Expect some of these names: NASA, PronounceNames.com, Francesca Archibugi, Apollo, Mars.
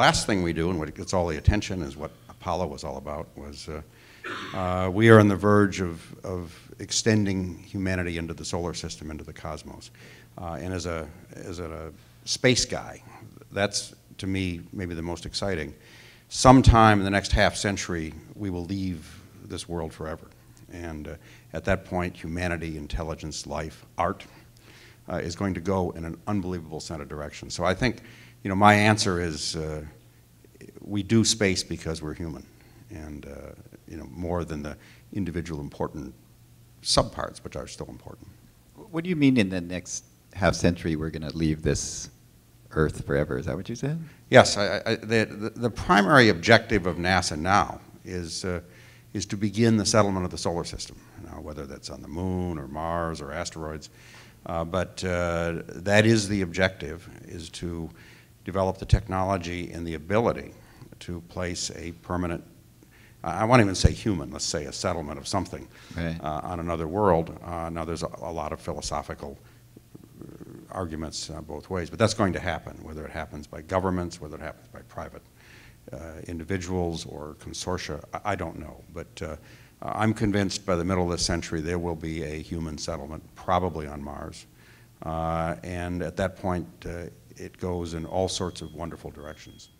last thing we do, and what gets all the attention, is what Apollo was all about, was we are on the verge of extending humanity into the solar system, into the cosmos. And as a space guy, that's, to me, maybe the most exciting. Sometime in the next half century, we will leave this world forever. And at that point, humanity, intelligence, life, art is going to go in an unbelievable set of directions. So I think, you know, my answer is we do space because we're human, and you know, more than the individual important subparts, which are still important. What do you mean in the next half century we're going to leave this Earth forever? Is that what you said? Yes. The primary objective of NASA now is to begin the settlement of the solar system, now, whether that's on the moon or Mars or asteroids. But that is the objective, is to develop the technology and the ability to place a permanent, I won't even say human, let's say a settlement of something, right, on another world. Now there's a lot of philosophical arguments both ways, but that's going to happen, whether it happens by governments, whether it happens by private individuals or consortia, I don't know. But I'm convinced by the middle of this century there will be a human settlement, probably on Mars. And at that point, it goes in all sorts of wonderful directions.